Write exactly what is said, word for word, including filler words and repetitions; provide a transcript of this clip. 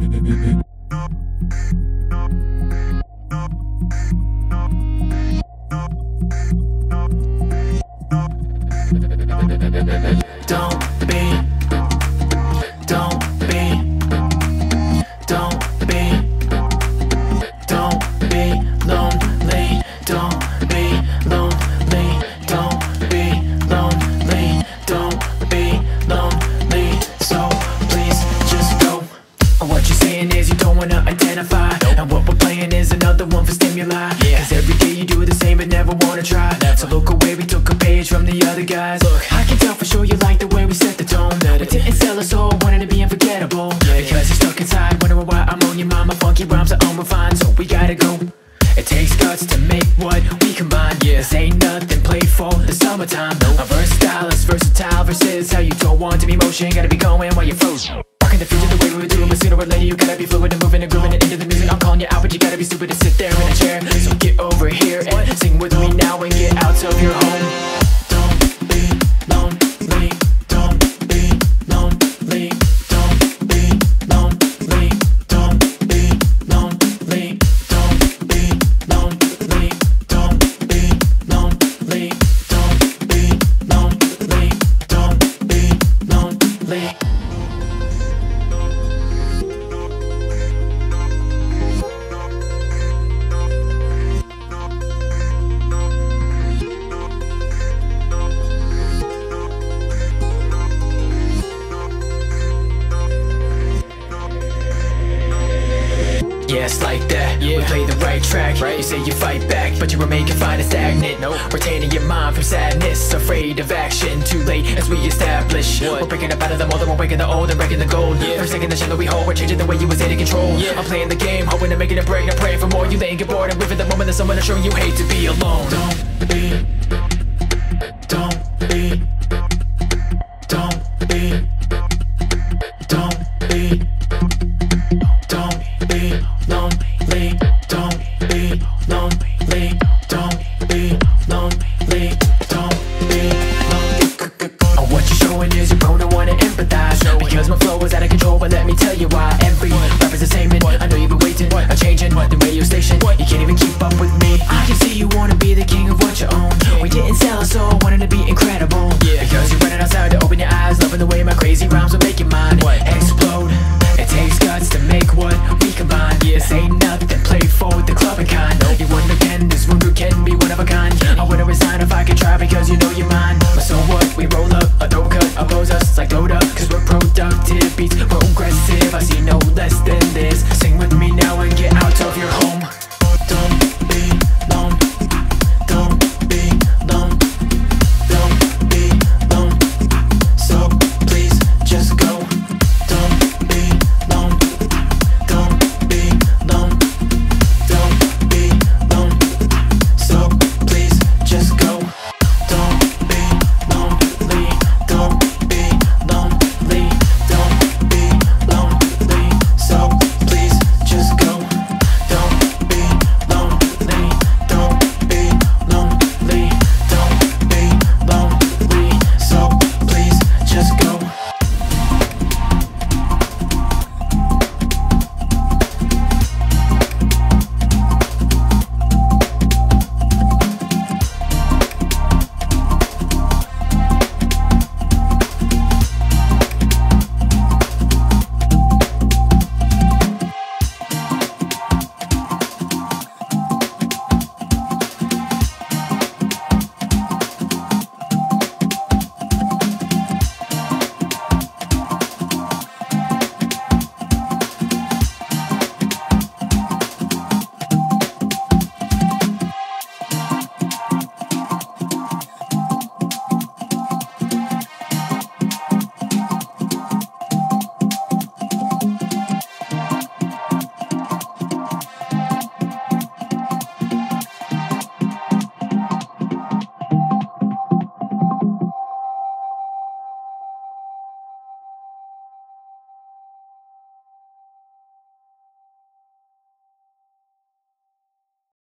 Don't be, don't be, don't be, don't be lonely, don't be lonely, don't be lonely, don't be lonely. So please just go. And what you're saying is you don't wanna identify, and what we're playing is another one for stimuli. Cause every day you do the same but never wanna try. So look away, we took a page from the other guys. I can tell for sure you like the way we set the tone. We didn't sell our soul, wanted to be unforgettable. Because you're stuck inside, wondering why I'm on your mind. My funky rhymes are on refined, so we gotta go. It takes guts to make what we combine. This ain't nothing playful, the summertime. My verse style is versatile versus how you don't want to be motion. Gotta be going while you're frozen. Walking the future the way we were doing, but sooner or later you gotta be fluid and moving and grooving and into the music. I'm calling you out, but you gotta be stupid and sit there in a chair. So get over here and sing with me now and get out of your home. Yes, like that, yeah. We play the right track, right? You say you fight back, but you were making fine and stagnant. Nope. Retaining your mind from sadness, afraid of action, too late as we establish. What? We're breaking up out of the mold, and we're breaking the old and breaking the gold. Yeah. First taking the shit that we hold, we're changing the way you was in control. Yeah. I'm playing the game, hoping to make it a break, not praying for more. You laying get bored and living the moment that someone is showing you hate to be alone. Don't be, don't be, don't be, don't be, don't be lonely, don't be lonely, don't be lonely, don't be lonely. What you're showing is you don't wanna empathize, because my flow is out of control, but let me tell you why. Every rapper's the same, and I know you've been waiting, I'm changing the radio station, you can't even keep up with me. I can see you wanna be the king of what you own. We didn't sell our soul, wanting to be incredible. Because you're running outside to open your eyes, loving the way my crazy rhymes are making mine explode. It takes guts to make what we combine. Yes, ain't nothing